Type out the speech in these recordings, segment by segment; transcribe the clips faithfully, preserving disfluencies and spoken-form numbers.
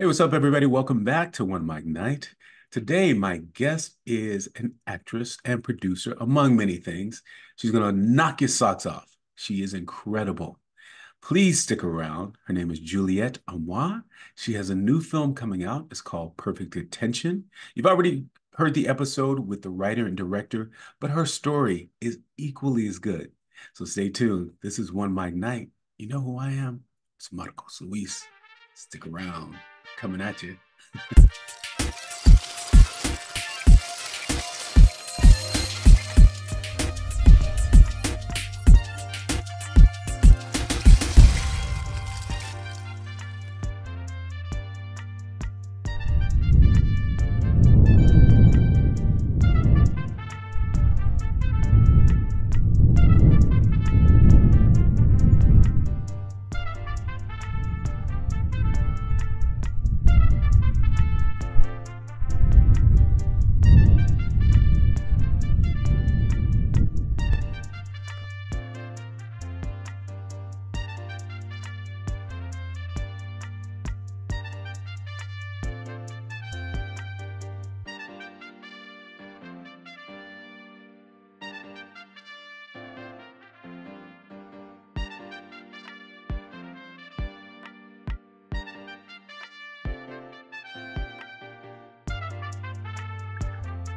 Hey, what's up, everybody? Welcome back to One Mic Night. Today, my guest is an actress and producer, among many things. She's going to knock your socks off. She is incredible. Please stick around. Her name is Juliet Amoah. She has a new film coming out. It's called Perfect Attention. You've already heard the episode with the writer and director, but her story is equally as good. So stay tuned. This is One Mic Night. You know who I am? It's Marcos Luis. Stick around. Coming at you.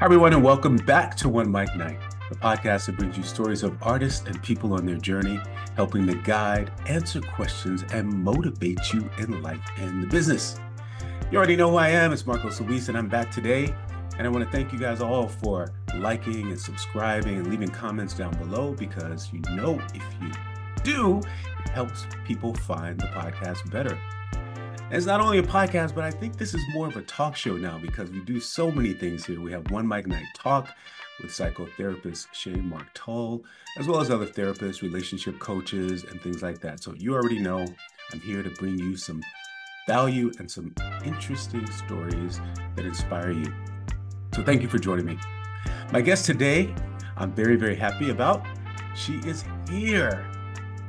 Hi, everyone, and welcome back to One Mic Night, the podcast that brings you stories of artists and people on their journey, helping to guide, answer questions, and motivate you in life and the business. You already know who I am. It's Marcos Luis, and I'm back today. And I want to thank you guys all for liking and subscribing and leaving comments down below, because you know if you do, it helps people find the podcast better. It's not only a podcast, but I think this is more of a talk show now because we do so many things here. We have One Mic Night Talk with psychotherapist Shane Mark Toll, as well as other therapists, relationship coaches, and things like that. So you already know I'm here to bring you some value and some interesting stories that inspire you. So thank you for joining me. My guest today, I'm very, very happy about. She is here.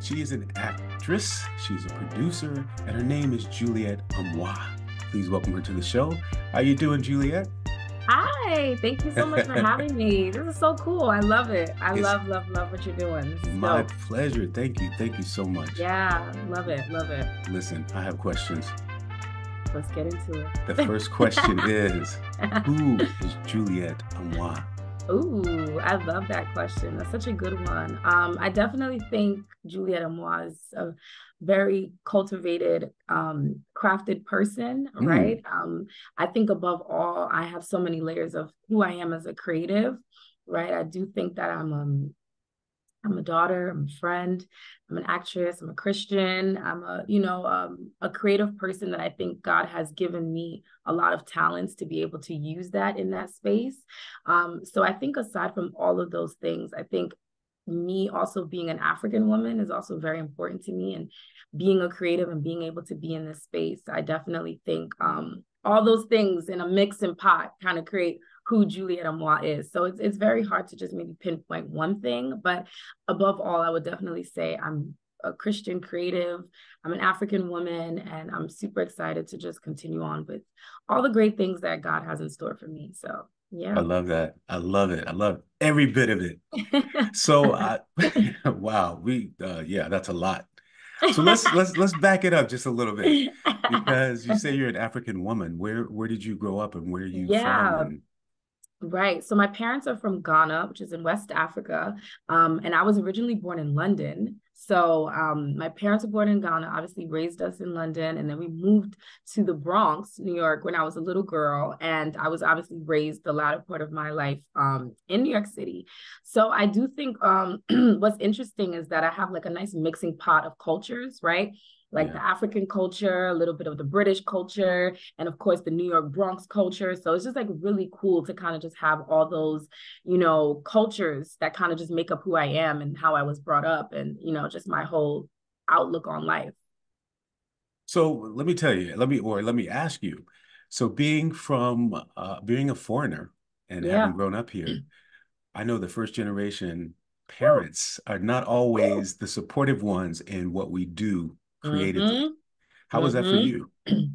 She is an actress, she's a producer, and her name is Juliet Amoah. Please welcome her to the show. How you doing, Juliet? Hi, thank you so much for having me. This is so cool. I love it. I it's love, love, love what you're doing. My dope. pleasure. Thank you. Thank you so much. Yeah, love it. Love it. Listen, I have questions. Let's get into it. The first question is, who is Juliet Amoah? Ooh, I love that question. That's such a good one. Um, I definitely think Juliet Amoah is a very cultivated, um, crafted person, mm. right? Um, I think above all, I have so many layers of who I am as a creative, right? I do think that I'm um, I'm a daughter, I'm a friend, I'm an actress, I'm a Christian, I'm a, you know, um, a creative person that I think God has given me a lot of talents to be able to use that in that space. Um, so I think aside from all of those things, I think me also being an African woman is also very important to me, and being a creative and being able to be in this space. I definitely think um, all those things in a mix and pot kind of create who Juliet Amoah is. So it's, it's very hard to just maybe pinpoint one thing, but above all, I would definitely say I'm a Christian creative, I'm an African woman, and I'm super excited to just continue on with all the great things that God has in store for me. So yeah. I love that. I love it. I love every bit of it. So I, wow, we, uh, yeah, that's a lot. So let's, let's, let's back it up just a little bit, because you say you're an African woman. Where, where did you grow up and where are you yeah. from? And, Right. So my parents are from Ghana, which is in West Africa. Um, and I was originally born in London. So um, my parents were born in Ghana, obviously raised us in London. And then we moved to the Bronx, New York, when I was a little girl. And I was obviously raised the latter part of my life um, in New York City. So I do think um, what's interesting is that I have like a nice mixing pot of cultures, right? Like yeah. the African culture, a little bit of the British culture, and of course the New York Bronx culture. So it's just like really cool to kind of just have all those, you know, cultures that kind of just make up who I am and how I was brought up and, you know, just my whole outlook on life. So let me tell you, let me, or let me ask you. So being from, uh, being a foreigner and yeah. having grown up here, I know the first generation parents are not always the supportive ones in what we do creatively. Mm-hmm. How was mm-hmm. that for you?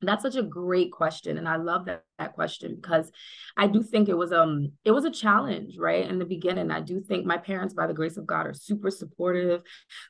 That's such a great question. And I love that, that question, because I do think it was um it was a challenge, right? In the beginning, I do think my parents, by the grace of God, are super supportive.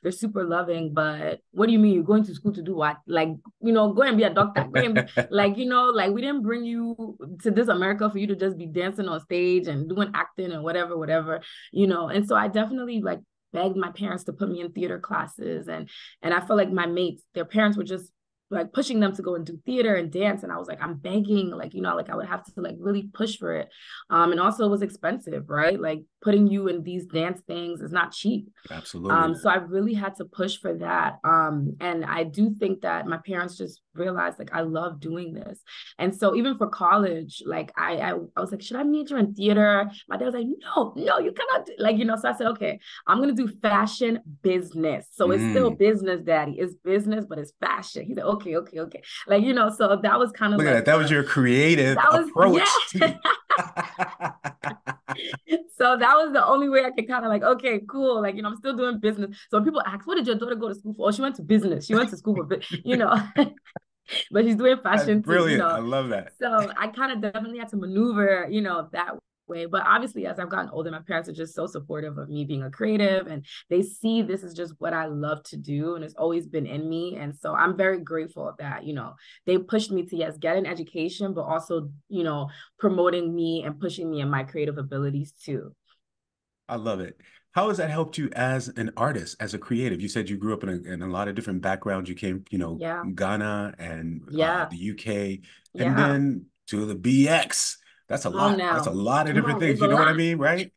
They're super loving. But what do you mean you're going to school to do what? Like, you know, go and be a doctor. Go and be, like, you know, like we didn't bring you to this America for you to just be dancing on stage and doing acting and whatever, whatever, you know. And so I definitely like begged my parents to put me in theater classes. And, and I felt like my mates, their parents were just like pushing them to go and do theater and dance. And I was like, I'm begging, like, you know, like I would have to like really push for it. Um, and also it was expensive, right? Like putting you in these dance things is not cheap. Absolutely. Um, so I really had to push for that. Um, and I do think that my parents just realized like, I love doing this. And so even for college, like I, I, I was like, should I major in theater? My dad was like, no, no, you cannot do, like, you know, so I said, okay, I'm going to do fashion business. So mm. it's still business, daddy. It's business, but it's fashion. He's like, okay. Okay, okay, okay. Like, you know, so that was kind of Look like- at that. that was your creative that was, approach. Yeah. So that was the only way I could kind of like, okay, cool. Like, you know, I'm still doing business. So when people ask, what did your daughter go to school for? Oh, she went to business. She went to school for business, you know. But she's doing fashion. That's brilliant. Too, you know? I love that. So I kind of definitely had to maneuver, you know, that way. But obviously, as I've gotten older, my parents are just so supportive of me being a creative, and they see this is just what I love to do, and it's always been in me. And so I'm very grateful that, you know, they pushed me to, yes, get an education, but also, you know, promoting me and pushing me in my creative abilities too. I love it. How has that helped you as an artist, as a creative? You said you grew up in a, in a lot of different backgrounds. You came, you know, yeah. Ghana and yeah. uh, the U K, and yeah. then to the B X. That's a lot. Oh, no. That's a lot of different no, things. You know lot. what I mean? Right.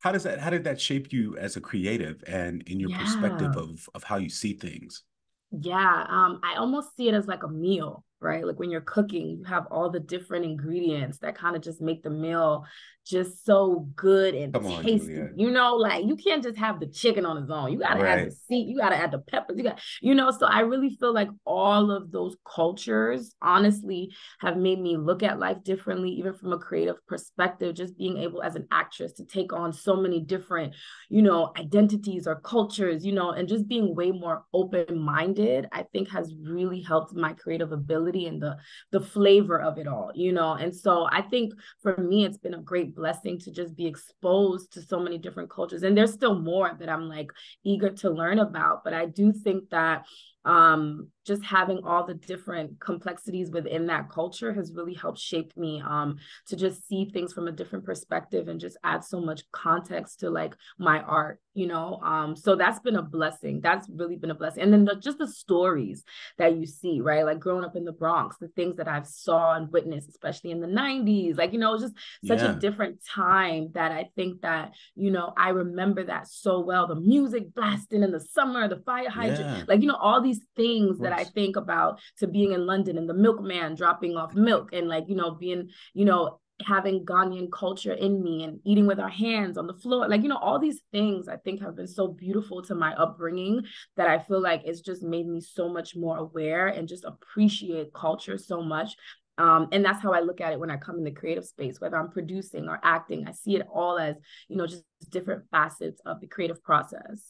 How does that, how did that shape you as a creative and in your yeah. perspective of, of how you see things? Yeah. Um, I almost see it as like a meal, right? Like when you're cooking, you have all the different ingredients that kind of just make the meal just so good and Come on, tasty. Juliet. You know, like you can't just have the chicken on its own. You got to right. add the seed. You got to add the peppers. You got, you know, so I really feel like all of those cultures honestly have made me look at life differently, even from a creative perspective, just being able as an actress to take on so many different, you know, identities or cultures, you know, and just being way more open-minded, I think has really helped my creative ability and the the flavor of it all, you know. And so I think for me, it's been a great blessing to just be exposed to so many different cultures. And there's still more that I'm like eager to learn about. But I do think that um, just having all the different complexities within that culture has really helped shape me um, to just see things from a different perspective and just add so much context to like my art, you know? Um, so that's been a blessing. That's really been a blessing. And then the, just the stories that you see, right? Like growing up in the Bronx, the things that I've saw and witnessed, especially in the nineties, like, you know, it was just such yeah. a different time that I think that, you know, I remember that so well, the music blasting in the summer, the fire hydrant, yeah. like, you know, all these things that I think about to being in London and the milkman dropping off milk and like, you know, being, you know, having Ghanaian culture in me and eating with our hands on the floor. Like, you know, all these things I think have been so beautiful to my upbringing that I feel like it's just made me so much more aware and just appreciate culture so much. Um, and that's how I look at it when I come in the creative space, whether I'm producing or acting, I see it all as, you know, just different facets of the creative process.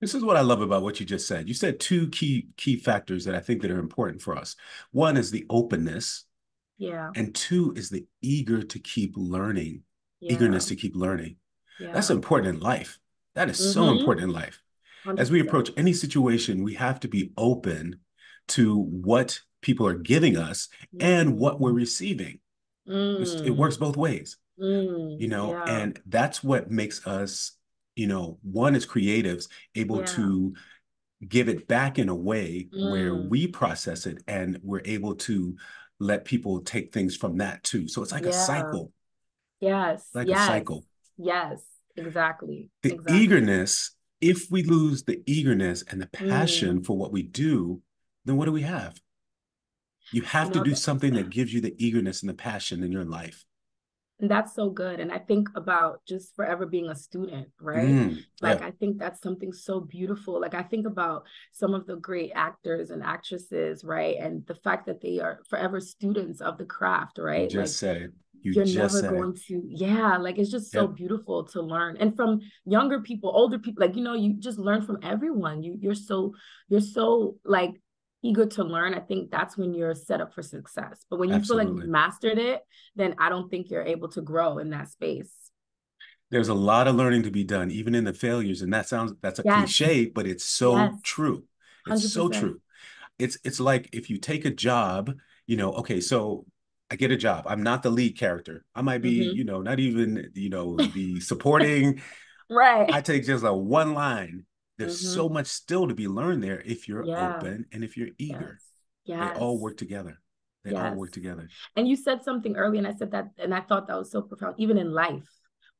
This is what I love about what you just said. You said two key key factors that I think that are important for us. One is the openness. Yeah. And two is the eager to keep learning, yeah. eagerness to keep learning. Yeah. That's important in life. That is mm-hmm. so important in life. one hundred percent. As we approach any situation, we have to be open to what people are giving us mm-hmm. and what we're receiving. Mm. It works both ways, mm. you know, yeah. and that's what makes us, you know, one is creatives able yeah. to give it back in a way mm. where we process it and we're able to let people take things from that too. So it's like yeah. a cycle. Yes. Like yes. a cycle. Yes, exactly. The exactly. eagerness, if we lose the eagerness and the passion mm. for what we do, then what do we have? You have you know, to do something that gives you the eagerness and the passion in your life. And that's so good. And I think about just forever being a student, right? Mm, like, yeah. I think that's something so beautiful. Like, I think about some of the great actors and actresses, right? And the fact that they are forever students of the craft, right? You just like, said it. You you're just never going it. to, yeah, like, it's just so yeah. beautiful to learn. And from younger people, older people, like, you know, you just learn from everyone. You, you're so, you're so, like, eager to learn, I think that's when you're set up for success. But when you Absolutely. feel like you've mastered it, then I don't think you're able to grow in that space. There's a lot of learning to be done, even in the failures. And that sounds, that's a yes. cliche, but it's so yes. true. It's one hundred percent. So true. It's, it's like if you take a job, you know, okay, so I get a job. I'm not the lead character. I might be, mm-hmm. you know, not even, you know, the supporting. Right. I take just a like one line. There's mm-hmm. so much still to be learned there if you're yeah. open and if you're eager. Yes. Yes. They all work together. They yes. all work together. And you said something earlier, and I said that, and I thought that was so profound, even in life,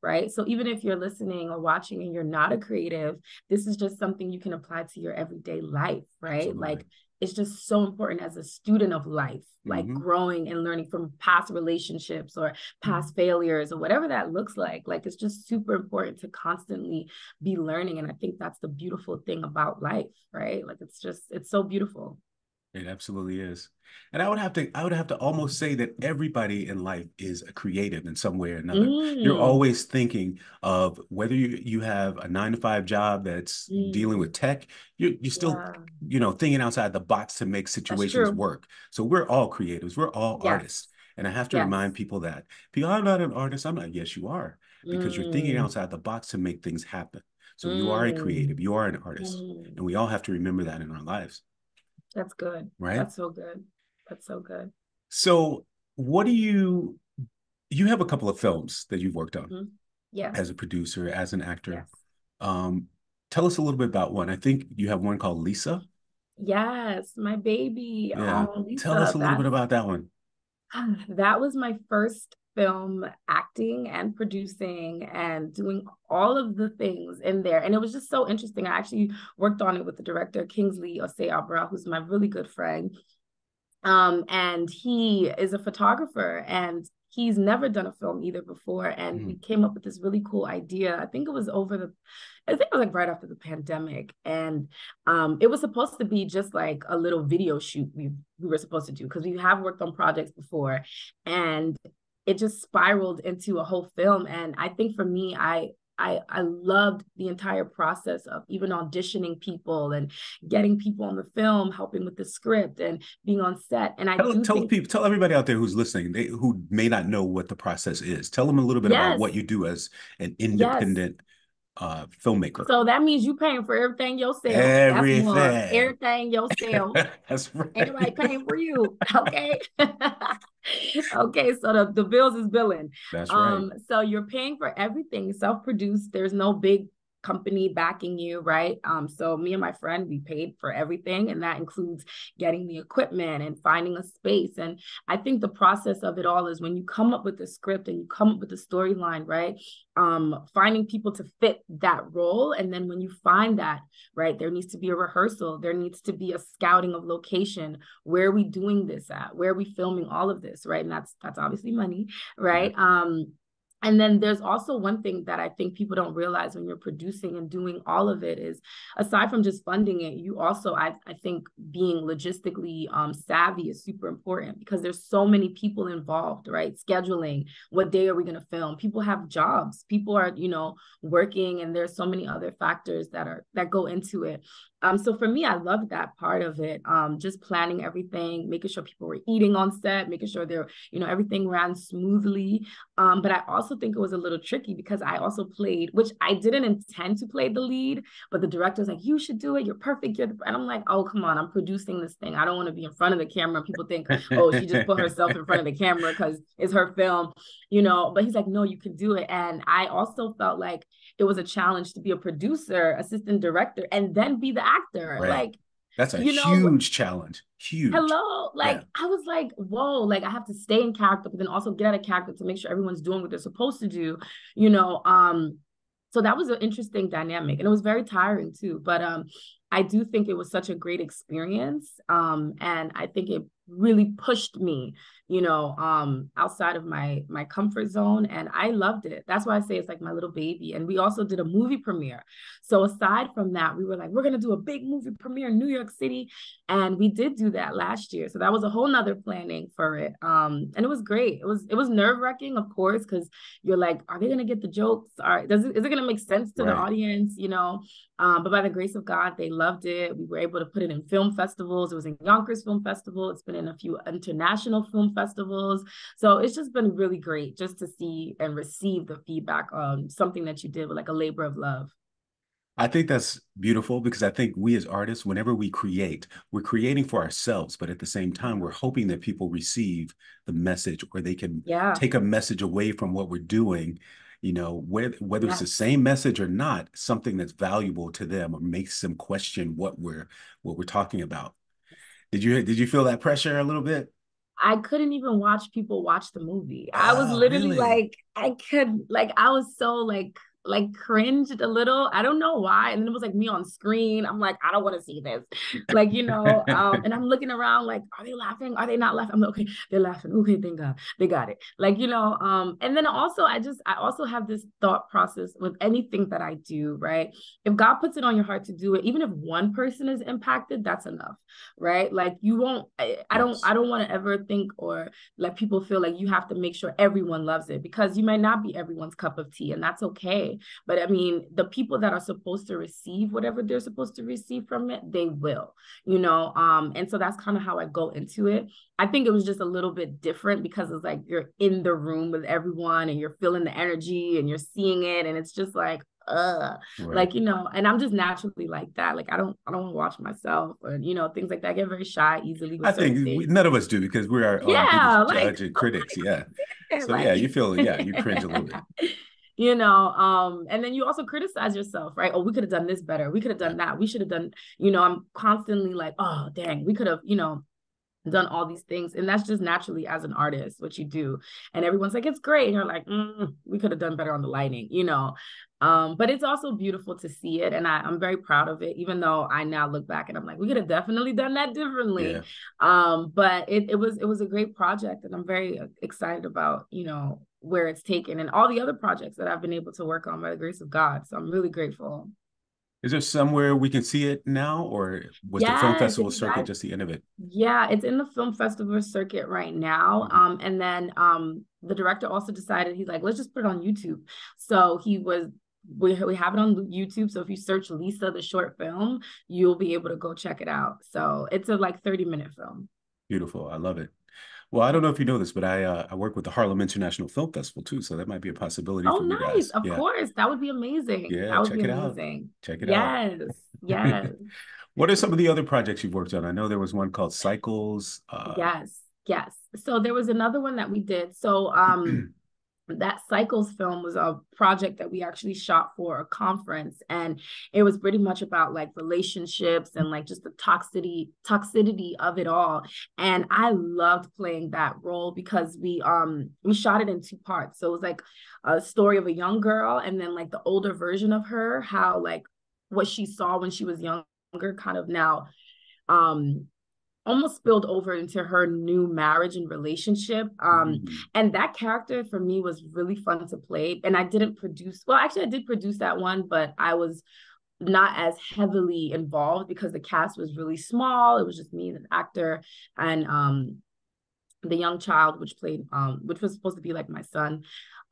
right? So even if you're listening or watching and you're not a creative, this is just something you can apply to your everyday life, right? Absolutely. Like, it's just so important as a student of life, like mm-hmm. growing and learning from past relationships or past mm-hmm. failures or whatever that looks like. Like, it's just super important to constantly be learning. And I think that's the beautiful thing about life, right? Like, it's just, it's so beautiful. It absolutely is. And I would have to, I would have to almost say that everybody in life is a creative in some way or another. Mm. You're always thinking of whether you, you have a nine to five job that's mm. dealing with tech, you're, you're still, yeah. you know, thinking outside the box to make situations work. So we're all creatives. We're all yes. artists. And I have to yes. remind people that people, I'm not an artist. I'm not, yes, you are, because mm. you're thinking outside the box to make things happen. So mm. you are a creative, you are an artist. Mm. And we all have to remember that in our lives. That's good. Right. That's so good. That's so good. So what do you, you have a couple of films that you've worked on mm-hmm. yeah. as a producer, as an actor. Yes. Um, tell us a little bit about one. I think you have one called Lisa. Yes, my baby. Yeah. Oh, Lisa, tell us a little bit about that one. That was my first film acting and producing and doing all of the things in there. And it was just so interesting. I actually worked on it with the director, Kingsley Osei-Abarra, who's my really good friend. Um, and he is a photographer, and he's never done a film either before. And mm. we came up with this really cool idea. I think it was over the, I think it was like right after the pandemic. And um, it was supposed to be just like a little video shoot we, we were supposed to do, because we have worked on projects before. And it just spiraled into a whole film. And I think for me, I, I I loved the entire process of even auditioning people and getting people on the film, helping with the script and being on set. And I tell, do tell think, people, tell everybody out there who's listening, they, who may not know what the process is. Tell them a little bit yes. about what you do as an independent yes. uh, filmmaker. So that means you paying for everything yourself. Everything. That's more, everything yourself. That's right. Anybody paying for you. Okay. Okay, so the, the bills is billing. That's right. Um, so you're paying for everything, self-produced. There's no big company backing you, right? Um, so me and my friend, we paid for everything, and that includes getting the equipment and finding a space. And I think the process of it all is when you come up with a script and you come up with a storyline, right? Um, finding people to fit that role. And then when you find that, right, there needs to be a rehearsal. There needs to be a scouting of location. Where are we doing this at? Where are we filming all of this, right? And that's, that's obviously money, right? Um, And then there's also one thing that I think people don't realize when you're producing and doing all of it is, aside from just funding it, you also, I, I think being logistically um, savvy is super important, because there's so many people involved, right? Scheduling, what day are we going to film? People have jobs, people are, you know, working, and there's so many other factors that are, that go into it. Um, so for me, I love that part of it. Um, just planning everything, making sure people were eating on set, making sure they're, you know, everything ran smoothly. Um, but I also think it was a little tricky, because I also played, which I didn't intend to play the lead, but the director's like, you should do it. You're perfect. You're the... And I'm like, oh, come on, I'm producing this thing. I don't want to be in front of the camera. People think, oh, she just put herself in front of the camera because it's her film, you know, but he's like, no, you can do it. And I also felt like it was a challenge to be a producer, assistant director, and then be the actor. Right. Like, that's a you know, huge challenge. Huge. Hello. Like, yeah. I was like, whoa, like I have to stay in character, but then also get out of character to make sure everyone's doing what they're supposed to do, you know? Um, so that was an interesting dynamic, and it was very tiring too. But um, I do think it was such a great experience. Um, and I think it really pushed me, you know, um, outside of my, my comfort zone. And I loved it. That's why I say it's like my little baby. And we also did a movie premiere. So aside from that, we were like, we're going to do a big movie premiere in New York City. And we did do that last year. So that was a whole nother planning for it. Um, and it was great. It was, it was nerve wracking, of course, because you're like, are they going to get the jokes? Are, does it, is it going to make sense to right. the audience? You know, um, but by the grace of God, they loved loved it. We were able to put it in film festivals. It was in Yonkers Film Festival. It's been in a few international film festivals. So it's just been really great just to see and receive the feedback on something that you did with like a labor of love. I think that's beautiful, because I think we as artists, whenever we create, we're creating for ourselves, but at the same time, we're hoping that people receive the message, or they can yeah. take a message away from what we're doing, you know, whether, whether yes. it's the same message or not, something that's valuable to them or makes them question what we're what we're talking about. Did you did you feel that pressure a little bit? I couldn't even watch people watch the movie. I was oh, literally really? like, I could like I was so like like cringed a little. I don't know why. And then it was like me on screen. I'm like, I don't want to see this. Like, you know, um, and I'm looking around like, are they laughing? Are they not laughing? I'm like, okay, they're laughing. Okay, thank God. They got it. Like, you know, um, and then also I just, I also have this thought process with anything that I do, right? If God puts it on your heart to do it, even if one person is impacted, that's enough, right? Like you won't, I, I don't, I don't want to ever think or let people feel like you have to make sure everyone loves it, because you might not be everyone's cup of tea, and that's okay. But I mean, the people that are supposed to receive whatever they're supposed to receive from it, they will, you know? Um, and so that's kind of how I go into it. I think it was just a little bit different because it's like, you're in the room with everyone and you're feeling the energy and you're seeing it. And it's just like, uh, right. like, you know, and I'm just naturally like that. Like, I don't, I don't want to watch myself, or, you know, things like that. I get very shy easily. With I think we, none of us do, because we are yeah, um, like, judge and critics. Oh yeah. So like, yeah, you feel, yeah, you cringe a little bit. You know, um, and then you also criticize yourself, right? Oh, we could have done this better. We could have done that. We should have done, you know, I'm constantly like, oh, dang, we could have, you know, done all these things. And that's just naturally as an artist, what you do. And everyone's like, it's great. And you're like, mm, we could have done better on the lighting, you know. Um, but it's also beautiful to see it. And I, I'm very proud of it, even though I now look back and I'm like, we could have definitely done that differently. Yeah. Um, but it, it was it was a great project. And I'm very excited about, you know, where it's taken and all the other projects that I've been able to work on by the grace of God. So I'm really grateful. Is there somewhere we can see it now, or was yes, the film festival circuit I, just the end of it? Yeah, it's in the film festival circuit right now. Mm-hmm. Um, and then um, the director also decided, he's like, let's just put it on YouTube. So he was, we, we have it on YouTube. So if you search Lisa, the short film, you'll be able to go check it out. So it's a like thirty minute film. Beautiful. I love it. Well, I don't know if you know this, but I uh, I work with the Harlem International Film Festival too, so that might be a possibility. Oh, for nice! You guys. Of yeah. course, that would be amazing. Yeah, that would check be it amazing. out. Check it yes. out. Yes, yes. What are some of the other projects you've worked on? I know there was one called Cycles. Uh... Yes, yes. So there was another one that we did. So um, that Cycles film was a project that we actually shot for a conference, and it was pretty much about like relationships and like just the toxicity toxicity of it all. And I loved playing that role because we um we shot it in two parts. So it was like a story of a young girl and then like the older version of her, how like what she saw when she was younger kind of now um almost spilled over into her new marriage and relationship. Um, mm-hmm. And that character for me was really fun to play. And I didn't produce, well, actually I did produce that one, but I was not as heavily involved because the cast was really small. It was just me and an actor and um, the young child, which played, um, which was supposed to be like my son.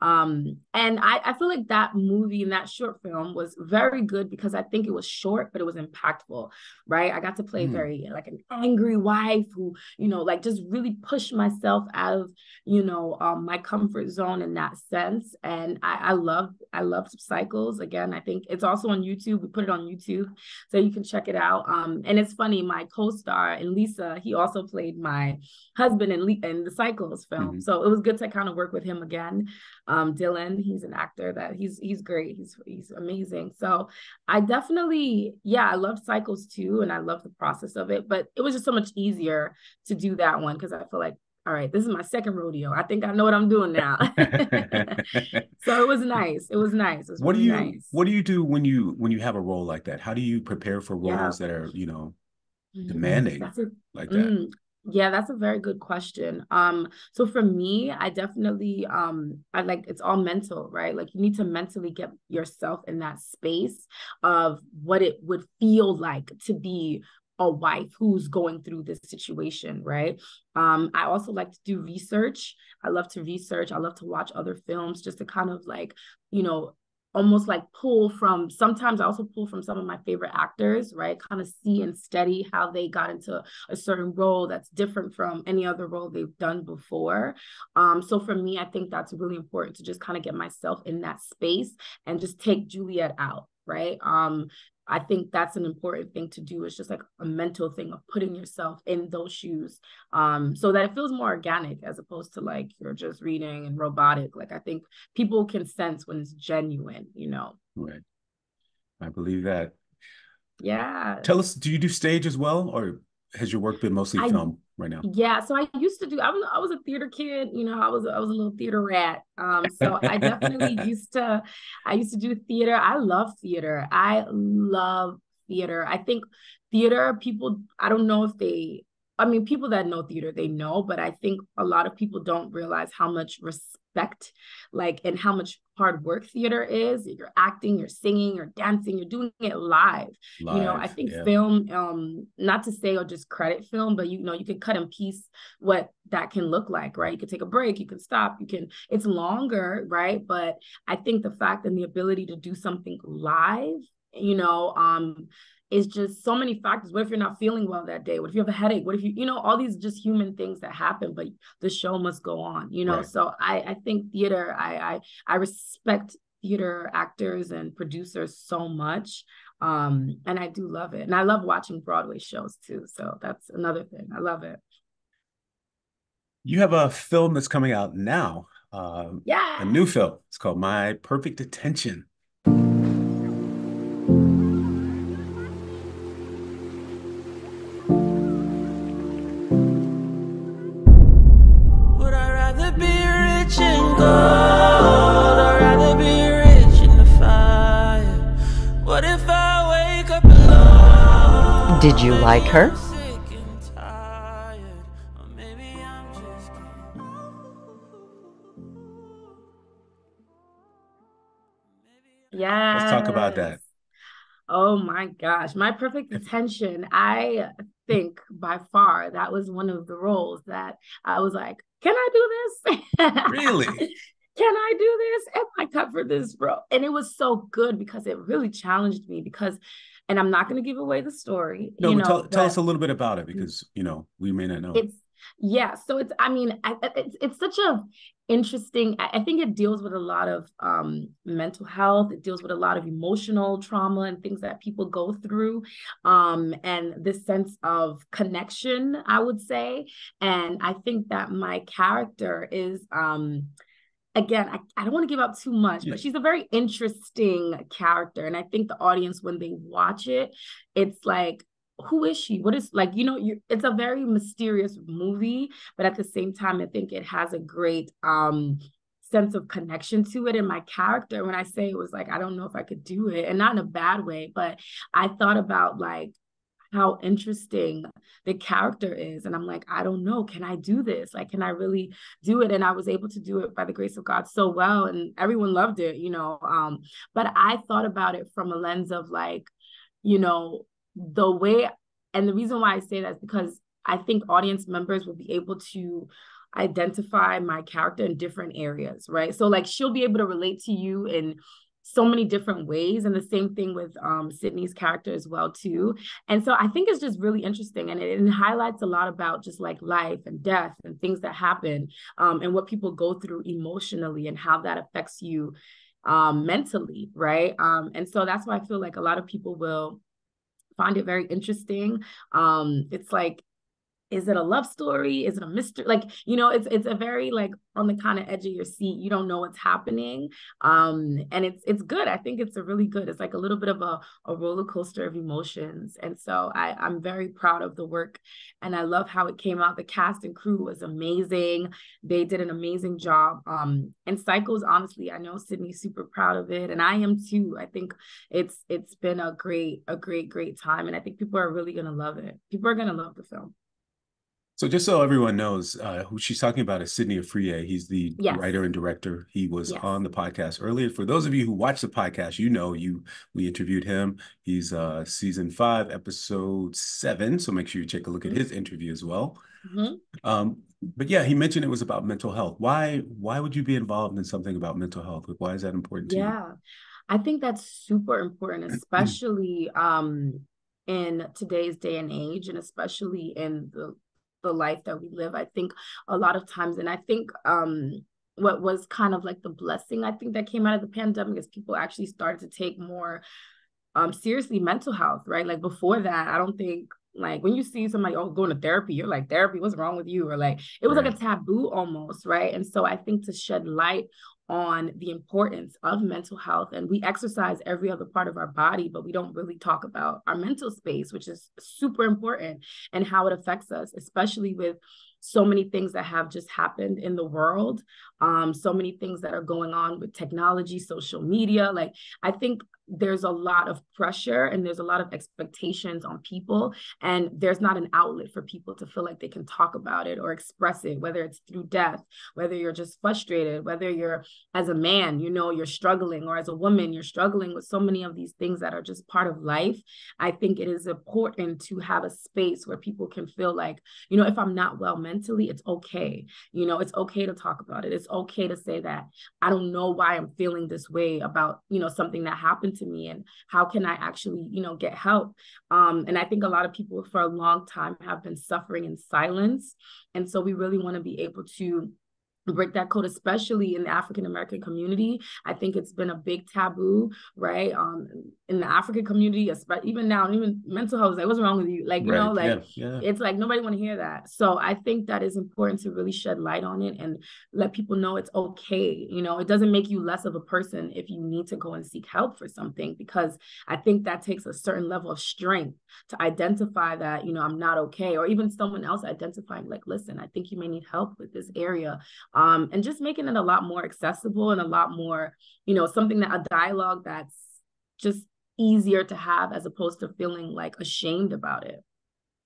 Um, and I, I feel like that movie and that short film was very good because I think it was short, but it was impactful, right? I got to play mm. very like an angry wife who, you know, like just really pushed myself out of, you know, um, my comfort zone in that sense. And I, I loved, I loved Cycles. Again, I think it's also on YouTube. We put it on YouTube so you can check it out. Um, and it's funny, my co-star and Lisa, he also played my husband in, Le in the Cycles film. Mm-hmm. So it was good to kind of work with him again. Um, Dylan, he's an actor that he's he's great. He's he's amazing. So I definitely, yeah, I loved Cycles too, and I love the process of it. But it was just so much easier to do that one because I feel like, all right, this is my second rodeo. I think I know what I'm doing now. So it was nice. It was nice. It was what really do you nice. What do you do when you when you have a role like that? How do you prepare for roles yeah. that are, you know, demanding That's a, like that? Mm, Yeah, that's a very good question. Um, so for me, I definitely, um, I like, it's all mental, right? Like you need to mentally get yourself in that space of what it would feel like to be a wife who's going through this situation, right? Um, I also like to do research. I love to research. I love to watch other films just to kind of like, you know, almost like pull from, sometimes I also pull from some of my favorite actors, right? Kind of see and study how they got into a certain role that's different from any other role they've done before. Um, so for me, I think that's really important to just kind of get myself in that space and just take Juliet out, right? Um, I think that's an important thing to do. It's just like a mental thing of putting yourself in those shoes, um, so that it feels more organic as opposed to like you're just reading and robotic. Like I think people can sense when it's genuine, you know? Right. I believe that. Yeah. Tell us, do you do stage as well, or has your work been mostly I, film right now? Yeah, so I used to do, I was, I was a theater kid, you know, I was, I was a little theater rat. Um, so I definitely used to, I used to do theater. I love theater. I love theater. I think theater people, I don't know if they, I mean, people that know theater, they know, but I think a lot of people don't realize how much respect, like, and how much hard work theater is. You're acting, you're singing, you're dancing, you're doing it live. live you know, I think yeah. film, um, not to say or just credit film, but you know, you can cut and piece what that can look like, right? You can take a break, you can stop, you can, it's longer, right? But I think the fact and the ability to do something live, you know, um, it's just so many factors. What if you're not feeling well that day? What if you have a headache? What if you, you know, all these just human things that happen, but the show must go on, you know? Right. So I, I think theater, I, I, I respect theater actors and producers so much. Um, and I do love it. And I love watching Broadway shows too. So that's another thing. I love it. You have a film that's coming out now. Um, yeah. A new film. It's called My Perfect Attention. Did you like her? Yeah. Let's talk about that. Oh my gosh, My Perfect Attention. I think by far that was one of the roles that I was like, can I do this? Really? Can I do this? Am I cut for this, bro? And it was so good because it really challenged me because, and I'm not going to give away the story. No, you know, tell, tell us a little bit about it because, you know, we may not know. It's, yeah. So it's, I mean, I, it's, it's such a interesting, I think it deals with a lot of um, mental health. It deals with a lot of emotional trauma and things that people go through. Um, and this sense of connection, I would say. And I think that my character is, um, again, I, I don't want to give up too much, but she's a very interesting character. And I think the audience, when they watch it, it's like, who is she? What is, like, you know, you, it's a very mysterious movie, but at the same time, I think it has a great um, sense of connection to it. And my character, when I say it was like, I don't know if I could do it, and not in a bad way, but I thought about like, how interesting the character is. And I'm like, I don't know, can I do this? Like, can I really do it? And I was able to do it by the grace of God so well. And everyone loved it, you know? Um, but I thought about it from a lens of like, you know, the way, and the reason why I say that is because I think audience members will be able to identify my character in different areas, right? So like, she'll be able to relate to you in so many different ways, and the same thing with um, Sydney's character as well too. And so I think it's just really interesting, and it, it highlights a lot about just like life and death and things that happen, um, and what people go through emotionally and how that affects you um, mentally, right? Um, and so that's why I feel like a lot of people will find it very interesting. Um, it's like, is it a love story? Is it a mystery? Like, you know, it's it's a very like on the kind of edge of your seat. You don't know what's happening. Um, and it's it's good. I think it's a really good. It's like a little bit of a, a roller coaster of emotions. And so I, I'm very proud of the work. And I love how it came out. The cast and crew was amazing. They did an amazing job. Um, and Cycles, honestly, I know Sydney's super proud of it. And I am too. I think it's it's been a great, a great, great time. And I think people are really gonna love it. People are gonna love the film. So just so everyone knows, uh, who she's talking about is Sydney Afriyia. He's the yes. writer and director. He was yes. on the podcast earlier. For those of you who watch the podcast, you know you we interviewed him. He's uh, season five, episode seven. So make sure you take a look at his interview as well. Mm-hmm. Um, but yeah, he mentioned it was about mental health. Why, why would you be involved in something about mental health? Why is that important to yeah. you? I think that's super important, especially um, in today's day and age, and especially in the, the life that we live. I think a lot of times, and I think um, what was kind of like the blessing, I think, that came out of the pandemic is people actually started to take more um, seriously mental health, right? Like before that, I don't think, like when you see somebody oh, going to therapy, you're like, therapy, what's wrong with you? Or like, it was right. like a taboo almost, right? And so I think to shed light on the importance of mental health, and we exercise every other part of our body, but we don't really talk about our mental space, which is super important, and how it affects us, especially with so many things that have just happened in the world. Um, so many things that are going on with technology, social media. Like, I think there's a lot of pressure and there's a lot of expectations on people, and there's not an outlet for people to feel like they can talk about it or express it, whether it's through death, whether you're just frustrated, whether you're as a man, you know, you're struggling, or as a woman, you're struggling with so many of these things that are just part of life. I think it is important to have a space where people can feel like, you know, if I'm not well mentally, it's okay. You know, it's okay to talk about it. It's okay to say that I don't know why I'm feeling this way about, you know, something that happened to me, and how can I actually, you know, get help? Um, and I think a lot of people for a long time have been suffering in silence. And so we really want to be able to break that code, especially in the African-American community. I think it's been a big taboo, right? Um, in the African community, especially even now, even mental health, like, what's wrong with you? Like, you right. know, like, yeah. Yeah. It's like, nobody want to hear that. So I think that is important to really shed light on it and let people know it's okay. You know, it doesn't make you less of a person if you need to go and seek help for something, because I think that takes a certain level of strength to identify that, you know, I'm not okay, or even someone else identifying, like, listen, I think you may need help with this area. Um, and just making it a lot more accessible and a lot more, you know, something that a dialogue that's just easier to have, as opposed to feeling like ashamed about it.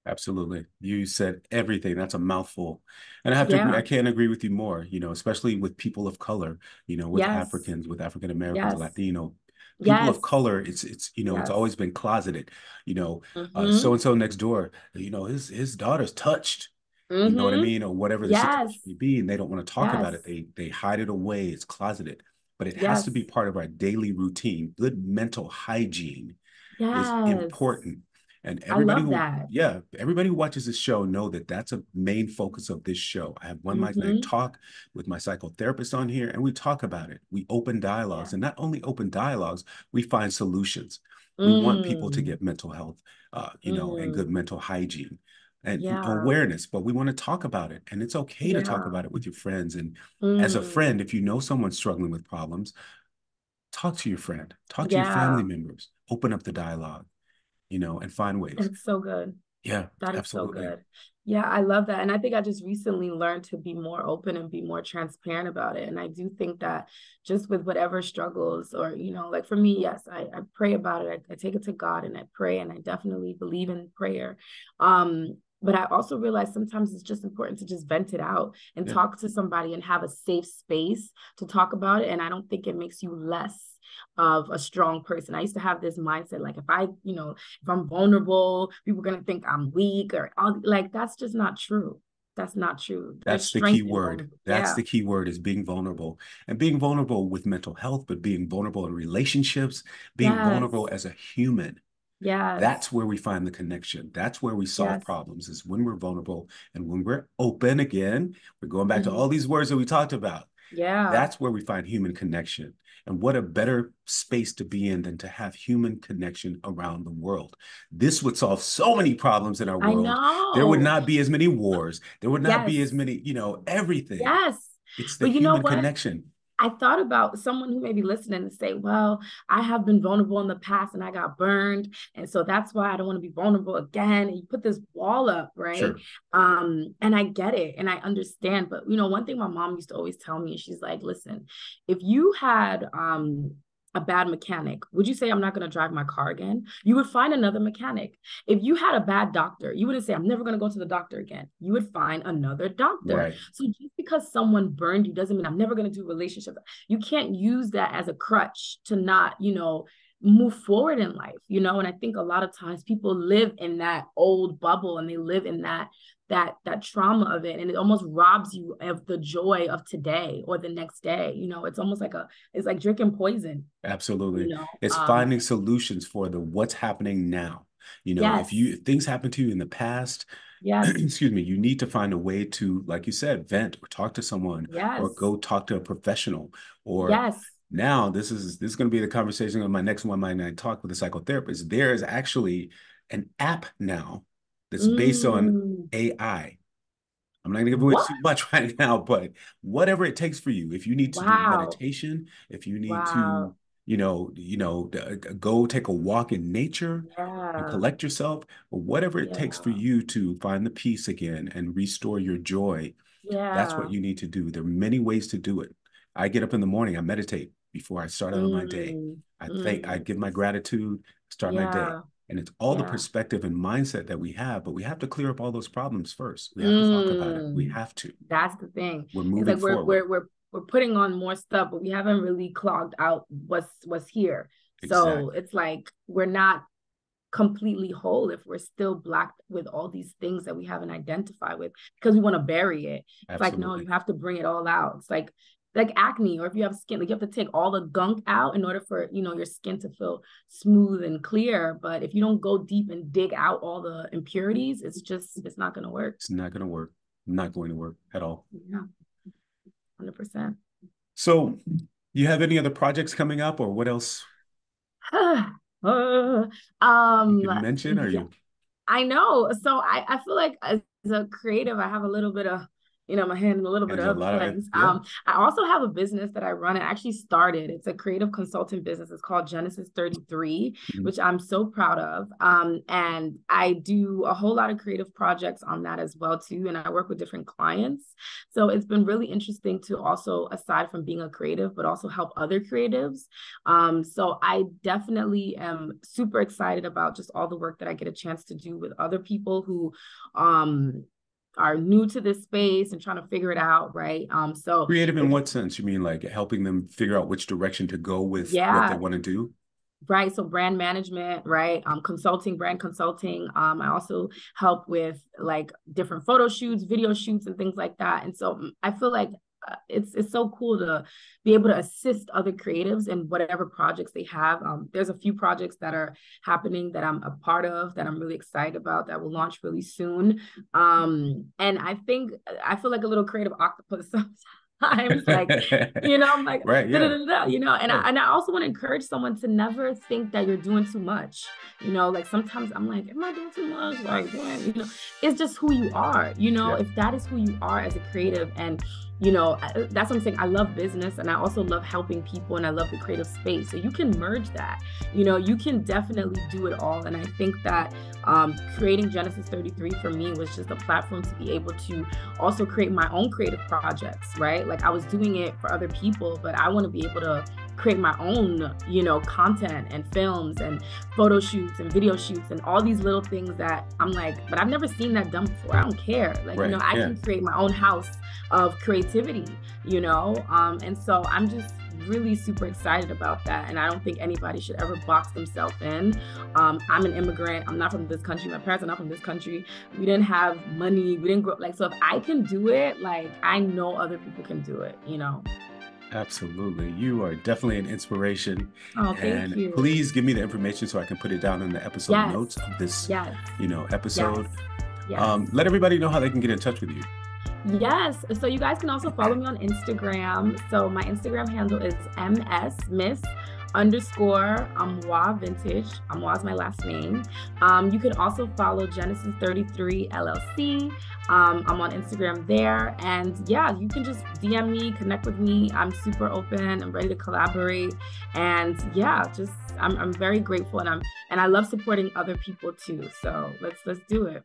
Absolutely. You said everything. That's a mouthful. And I have yeah. to agree, I can't agree with you more, you know, especially with people of color, you know, with yes. Africans, with African Americans, yes. Latino people yes. of color. It's, it's, you know, yes. it's always been closeted, you know, mm-hmm. uh, so-and-so next door, you know, his, his daughter's touched. Mm-hmm. You know what I mean? Or whatever the yes. situation may be, and they don't want to talk yes. about it. They they hide it away. It's closeted. But it yes. has to be part of our daily routine. Good mental hygiene yes. is important. And everybody, I love that. Who, yeah, everybody who watches this show know that that's a main focus of this show. I have one mm-hmm. mic night talk with my psychotherapist on here, and we talk about it. We open dialogues, yeah. and not only open dialogues, we find solutions. Mm. We want people to get mental health, uh, you mm. know, and good mental hygiene. And yeah. awareness, but we want to talk about it, and it's okay yeah. to talk about it with your friends. And mm. as a friend, if you know someone struggling with problems, talk to your friend, talk yeah. to your family members, open up the dialogue, you know, and find ways. That's so good. Yeah, that is absolutely. So good. Yeah, I love that. And I think I just recently learned to be more open and be more transparent about it. And I do think that just with whatever struggles, or, you know, like for me, yes, I, I pray about it. I, I take it to God, and I pray, and I definitely believe in prayer. Um, But I also realize sometimes it's just important to just vent it out and yeah. talk to somebody and have a safe space to talk about it. And I don't think it makes you less of a strong person. I used to have this mindset, like, if I, you know, if I'm vulnerable, people are going to think I'm weak, or I'll, like, that's just not true. That's not true. That's the key word. That's yeah. the key word is being vulnerable, and being vulnerable with mental health, but being vulnerable in relationships, being yes. vulnerable as a human. Yeah, that's where we find the connection. That's where we solve yes. problems, is when we're vulnerable and when we're open. Again, we're going back mm-hmm. to all these words that we talked about. Yeah, that's where we find human connection. And what a better space to be in than to have human connection around the world. This would solve so many problems in our world. I know. There would not be as many wars. There would not yes. be as many, you know, everything. Yes, it's the but you human know what? Connection. I thought about someone who may be listening and say, well, I have been vulnerable in the past and I got burned, and so that's why I don't want to be vulnerable again. And you put this wall up, right? Sure. Um, and I get it and I understand. But, you know, one thing my mom used to always tell me, she's like, listen, if you had um, a bad mechanic, would you say, I'm not going to drive my car again? You would find another mechanic. If you had a bad doctor, you wouldn't say, I'm never going to go to the doctor again. You would find another doctor. Right. So just because someone burned you doesn't mean I'm never going to do relationships. You can't use that as a crutch to not, you know, move forward in life, you know? And I think a lot of times people live in that old bubble and they live in that, that, that trauma of it. And it almost robs you of the joy of today or the next day. You know, it's almost like a, it's like drinking poison. Absolutely. You know? It's um, finding solutions for the what's happening now. You know, yes. if you, if things happen to you in the past, yes. excuse me, you need to find a way to, like you said, vent or talk to someone yes. or go talk to a professional or yes. Now, this is this is going to be the conversation of my next One Mic Night talk with a psychotherapist. There is actually an app now that's mm. based on A I. I'm not going to give away what? too much right now, but whatever it takes for you. If you need to wow. do meditation, if you need wow. to, you know, you know, go take a walk in nature, yeah. and collect yourself, or whatever it yeah. takes for you to find the peace again and restore your joy. Yeah. That's what you need to do. There are many ways to do it. I get up in the morning, I meditate before I start out mm, my day. I mm. think I give my gratitude, start yeah. my day. And it's all yeah. the perspective and mindset that we have, but we have to clear up all those problems first. We have mm. to talk about it. We have to. That's the thing. We're moving like we're, forward. We're, we're, we're putting on more stuff, but we haven't really clogged out what's, what's here. Exactly. So it's like, we're not completely whole if we're still blocked with all these things that we haven't identified with because we want to bury it. It's Absolutely. Like, no, you have to bring it all out. It's like, like acne, or if you have skin, like you have to take all the gunk out in order for, you know, your skin to feel smooth and clear. But if you don't go deep and dig out all the impurities, it's just, it's not going to work. It's not going to work. Not going to work at all. Yeah, one hundred percent. So you have any other projects coming up or what else? uh, um, you can mention or yeah, you? I know. So I, I feel like as a creative, I have a little bit of, you know, my hand in a little bit of other things. Of, yeah. um, I also have a business that I run and actually started. It's a creative consulting business. It's called Genesis thirty-three, mm-hmm. which I'm so proud of. Um, and I do a whole lot of creative projects on that as well, too. And I work with different clients. So it's been really interesting to also, aside from being a creative, but also help other creatives. Um, so I definitely am super excited about just all the work that I get a chance to do with other people who, um, are new to this space and trying to figure it out, right? Um, so creative in what sense? You mean like helping them figure out which direction to go with yeah. what they want to do? Right. So brand management, right? Um, consulting, brand consulting. Um, I also help with like different photo shoots, video shoots, and things like that. And so I feel like it's it's so cool to be able to assist other creatives in whatever projects they have. Um, there's a few projects that are happening that I'm a part of that I'm really excited about that will launch really soon. Um, and I think I feel like a little creative octopus sometimes. I'm like, you know, I'm like, right, yeah. da, da, da, da, you know, and, right. I, and I also want to encourage someone to never think that you're doing too much. You know, like sometimes I'm like, am I doing too much? Like, you know, it's just who you are, you know, yeah. if that is who you are as a creative. And, you know, that's what I'm saying. I love business and I also love helping people and I love the creative space. So you can merge that, you know, you can definitely do it all. And I think that um, creating Genesis thirty-three for me was just a platform to be able to also create my own creative projects, right? Like I was doing it for other people, but I want to be able to create my own, you know, content and films and photo shoots and video shoots and all these little things that I'm like, but I've never seen that done before. I don't care. Like, right, you know, I yeah. can create my own house of creativity, you know? Um, and so I'm just really super excited about that. And I don't think anybody should ever box themselves in. Um, I'm an immigrant. I'm not from this country. My parents are not from this country. We didn't have money. We didn't grow up. Like, so if I can do it, like, I know other people can do it, you know? Absolutely. You are definitely an inspiration. Oh, thank and you. Please give me the information so I can put it down in the episode yes. notes of this, yes. you know, episode. Yes. Yes. Um, let everybody know how they can get in touch with you. Yes. So you guys can also follow me on Instagram. So my Instagram handle is Ms underscore Amoah Vintage. Amoah is my last name. Um, you can also follow Genesis thirty-three L L C. Um, I'm on Instagram there. And yeah, you can just D M me, connect with me. I'm super open. I'm ready to collaborate. And yeah, just I'm I'm very grateful and I'm and I love supporting other people too. So let's let's do it.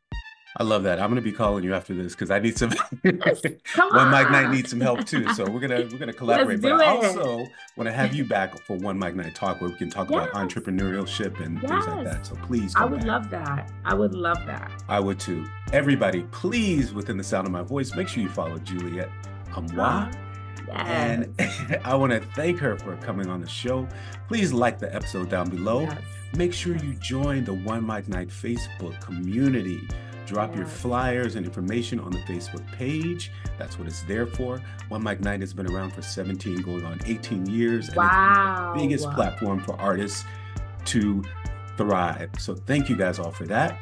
I love that. I'm gonna be calling you after this because I need some. Yes, come on. One Mic Night needs some help too, so we're gonna we're gonna collaborate. But I also want to have you back for One Mic Night talk where we can talk yes. about entrepreneurship and yes. things like that. So please, I would back. love that. I would love that. I would too. Everybody, please, within the sound of my voice, make sure you follow Juliet Amoah. And I want to thank her for coming on the show. Please like the episode down below. Yes. Make sure you join the One Mic Night Facebook community. Drop yeah. your flyers and information on the Facebook page. That's what it's there for. One Mic Night has been around for seventeen, going on eighteen years. And wow. it's the biggest wow. platform for artists to thrive. So thank you guys all for that.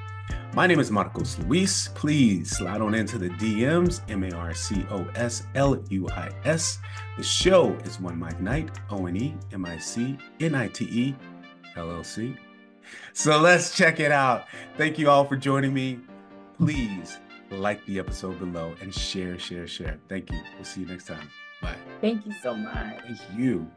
My name is Marcos Luis. Please slide on into the D Ms, M A R C O S L U I S. The show is One Mic Night, O N E M I C N I T E, L L C. So let's check it out. Thank you all for joining me. Please like the episode below and share, share, share. Thank you. We'll see you next time. Bye. Thank you so much. Thank you.